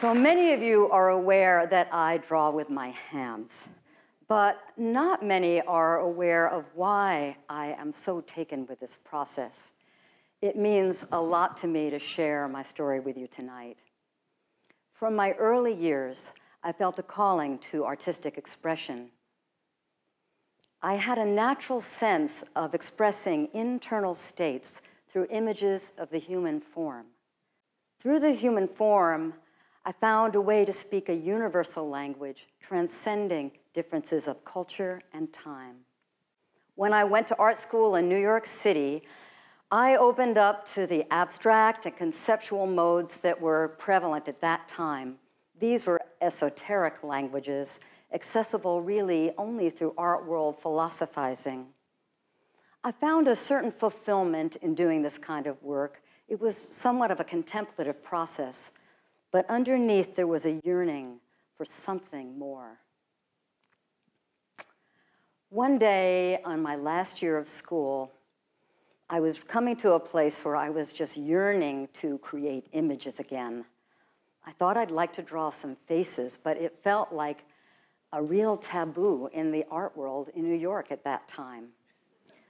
So many of you are aware that I draw with my hands, but not many are aware of why I am so taken with this process. It means a lot to me to share my story with you tonight. From my early years, I felt a calling to artistic expression. I had a natural sense of expressing internal states through images of the human form. Through the human form, I found a way to speak a universal language, transcending differences of culture and time. When I went to art school in New York City, I opened up to the abstract and conceptual modes that were prevalent at that time. These were esoteric languages, accessible really only through art world philosophizing. I found a certain fulfillment in doing this kind of work. It was somewhat of a contemplative process, but underneath there was a yearning for something more. One day on my last year of school, I was coming to a place where I was just yearning to create images again. I thought I'd like to draw some faces, but it felt like a real taboo in the art world in New York at that time.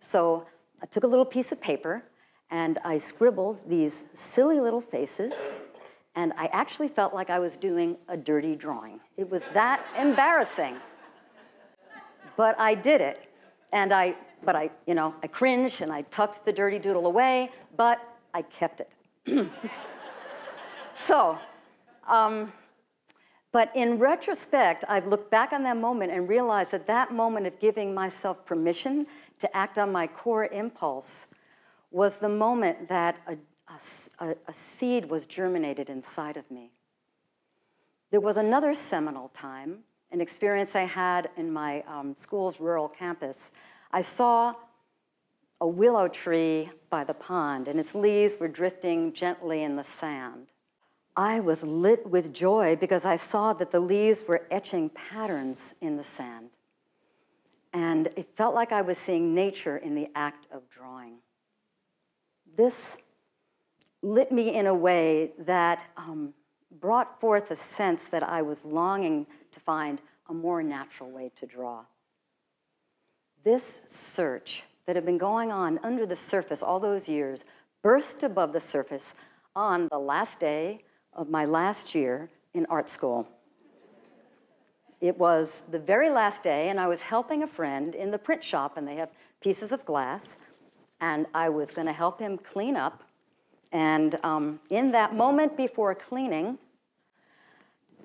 So I took a little piece of paper and I scribbled these silly little faces, and I actually felt like I was doing a dirty drawing. It was that embarrassing. But I did it, and I cringed and I tucked the dirty doodle away, but I kept it. So, but in retrospect, I've looked back on that moment and realized that that moment of giving myself permission to act on my core impulse was the moment that a seed was germinated inside of me. There was another seminal time, an experience I had in my school's rural campus. I saw a willow tree by the pond, and its leaves were drifting gently in the sand. I was lit with joy because I saw that the leaves were etching patterns in the sand. And it felt like I was seeing nature in the act of drawing. This lit me in a way that brought forth a sense that I was longing to find a more natural way to draw. This search that had been going on under the surface all those years burst above the surface on the last day of my last year in art school. It was the very last day, and I was helping a friend in the print shop, and they have pieces of glass, and I was going to help him clean up. And in that moment before cleaning,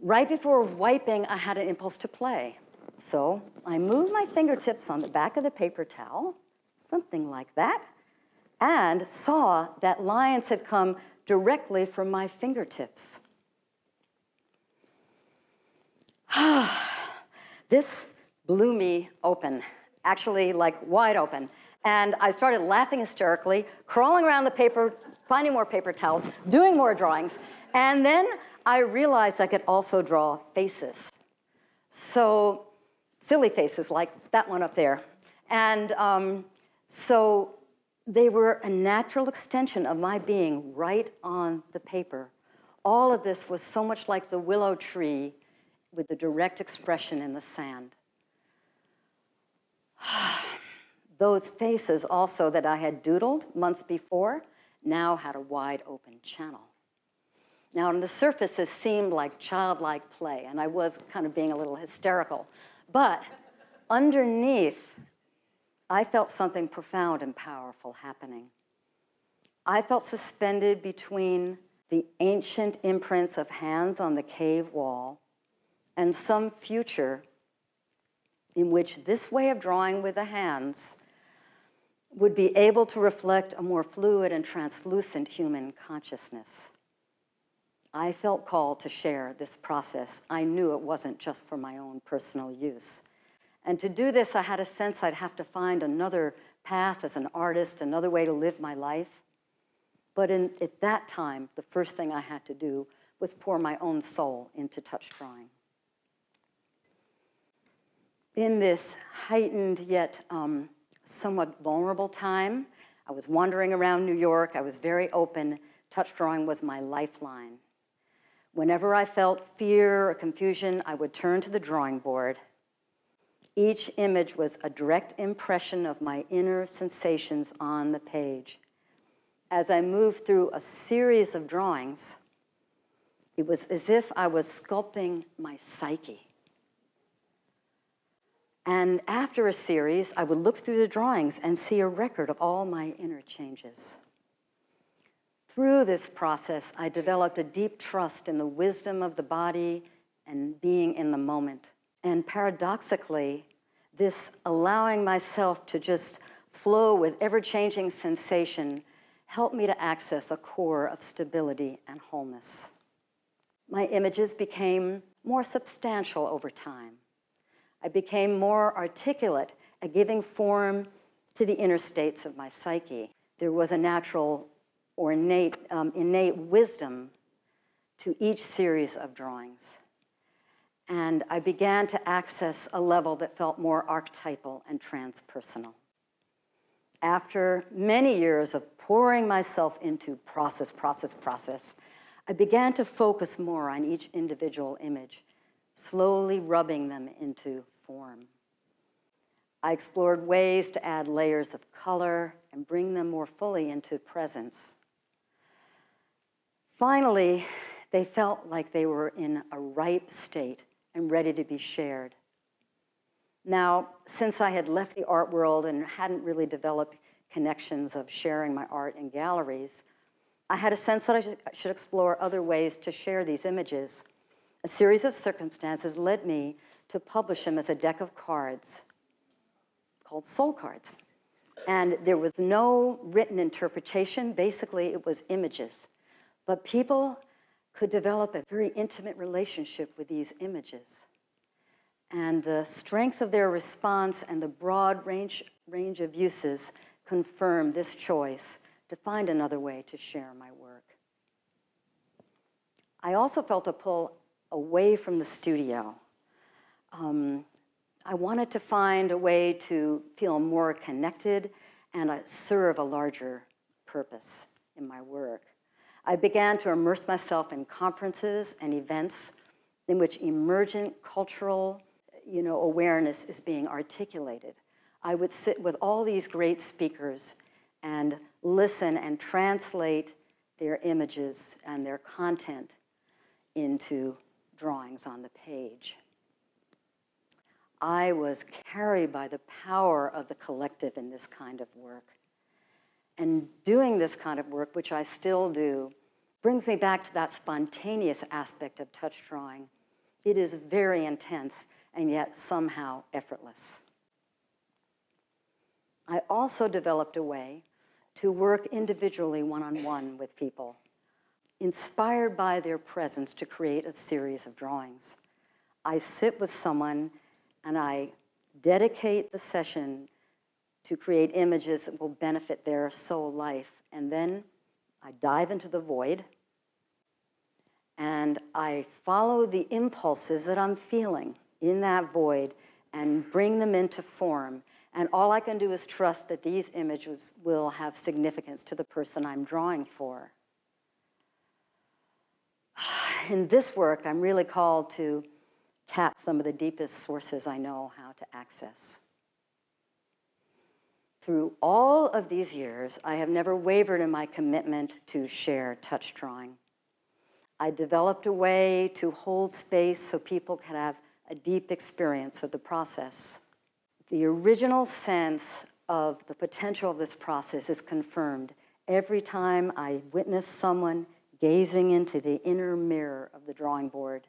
right before wiping, I had an impulse to play. So I moved my fingertips on the back of the paper towel, something like that, and saw that lines had come directly from my fingertips. This blew me open, actually like wide open. And I started laughing hysterically, crawling around the paper, finding more paper towels, doing more drawings. And then I realized I could also draw faces. So silly faces like that one up there. And so they were a natural extension of my being right on the paper. All of this was so much like the willow tree with the direct expression in the sand. Those faces also that I had doodled months before now had a wide open channel. Now on the surface, this seemed like childlike play, and I was kind of being a little hysterical. But underneath, I felt something profound and powerful happening. I felt suspended between the ancient imprints of hands on the cave wall and some future in which this way of drawing with the hands would be able to reflect a more fluid and translucent human consciousness. I felt called to share this process. I knew it wasn't just for my own personal use. And to do this, I had a sense I'd have to find another path as an artist, another way to live my life. But at that time, the first thing I had to do was pour my own soul into touch drawing. In this heightened yet somewhat vulnerable time, I was wandering around New York. I was very open. Touch drawing was my lifeline. Whenever I felt fear or confusion, I would turn to the drawing board. Each image was a direct impression of my inner sensations on the page. As I moved through a series of drawings, it was as if I was sculpting my psyche. And after a series, I would look through the drawings and see a record of all my inner changes. Through this process, I developed a deep trust in the wisdom of the body and being in the moment. And paradoxically, this allowing myself to just flow with ever-changing sensation helped me to access a core of stability and wholeness. My images became more substantial over time. I became more articulate at giving form to the inner states of my psyche. There was a natural or innate wisdom to each series of drawings. And I began to access a level that felt more archetypal and transpersonal. After many years of pouring myself into process, I began to focus more on each individual image, slowly rubbing them into form. I explored ways to add layers of color and bring them more fully into presence. Finally, they felt like they were in a ripe state and ready to be shared. Now, since I had left the art world and hadn't really developed connections of sharing my art in galleries, I had a sense that I should explore other ways to share these images. A series of circumstances led me to publish them as a deck of cards called SoulCards. And there was no written interpretation. Basically, it was images. But people could develop a very intimate relationship with these images. And the strength of their response and the broad range of uses confirmed this choice to find another way to share my work. I also felt a pull away from the studio. I wanted to find a way to feel more connected and serve a larger purpose in my work. I began to immerse myself in conferences and events in which emergent cultural, awareness is being articulated. I would sit with all these great speakers and listen and translate their images and their content into drawings on the page. I was carried by the power of the collective in this kind of work. And doing this kind of work, which I still do, brings me back to that spontaneous aspect of touch drawing. It is very intense and yet somehow effortless. I also developed a way to work individually one-on-one with people, inspired by their presence to create a series of drawings. I sit with someone and I dedicate the session to create images that will benefit their soul life. And then I dive into the void and I follow the impulses that I'm feeling in that void and bring them into form. And all I can do is trust that these images will have significance to the person I'm drawing for. In this work, I'm really called to tap some of the deepest sources I know how to access. Through all of these years, I have never wavered in my commitment to share touch drawing. I developed a way to hold space so people could have a deep experience of the process. The original sense of the potential of this process is confirmed every time I witness someone gazing into the inner mirror of the drawing board.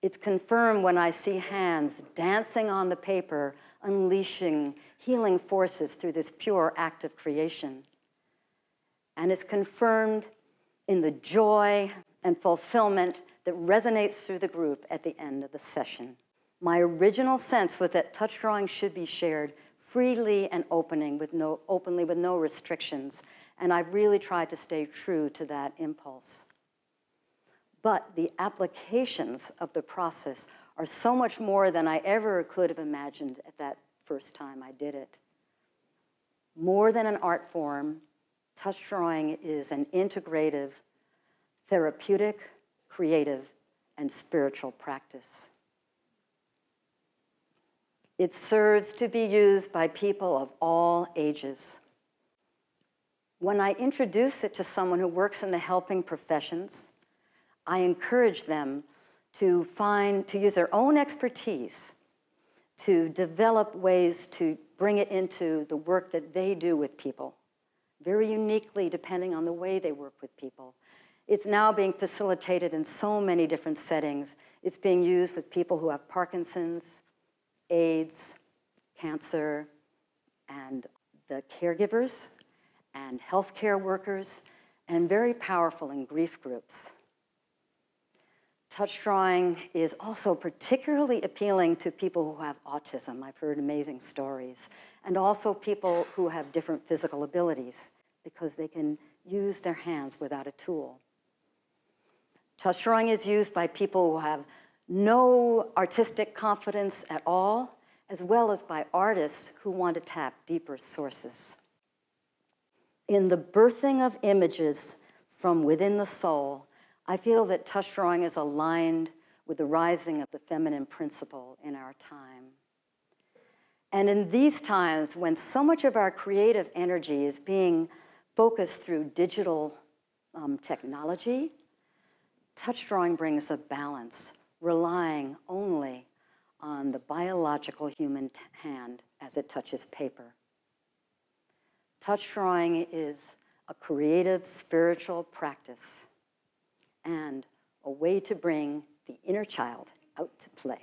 It's confirmed when I see hands dancing on the paper, unleashing healing forces through this pure act of creation. And it's confirmed in the joy and fulfillment that resonates through the group at the end of the session. My original sense was that touch drawing should be shared freely and openly with no restrictions. And I've really tried to stay true to that impulse. But the applications of the process are so much more than I ever could have imagined at that first time I did it. More than an art form, touch drawing is an integrative, therapeutic, creative, and spiritual practice. It serves to be used by people of all ages. When I introduce it to someone who works in the helping professions, I encourage them to use their own expertise to develop ways to bring it into the work that they do with people, very uniquely depending on the way they work with people. It's now being facilitated in so many different settings. It's being used with people who have Parkinson's, AIDS, cancer, and the caregivers, and healthcare workers, and very powerful in grief groups. Touch drawing is also particularly appealing to people who have autism. I've heard amazing stories. And also people who have different physical abilities, because they can use their hands without a tool. Touch drawing is used by people who have no artistic confidence at all, as well as by artists who want to tap deeper sources. In the birthing of images from within the soul, I feel that touch drawing is aligned with the rising of the feminine principle in our time. And in these times when so much of our creative energy is being focused through digital technology, touch drawing brings a balance, relying only on the biological human hand as it touches paper. Touch drawing is a creative spiritual practice and a way to bring the inner child out to play.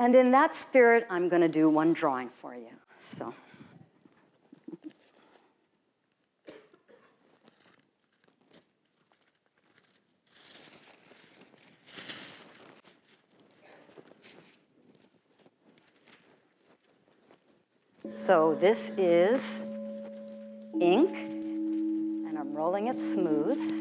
And in that spirit, I'm going to do one drawing for you. So. So this is ink. Rolling it smooth.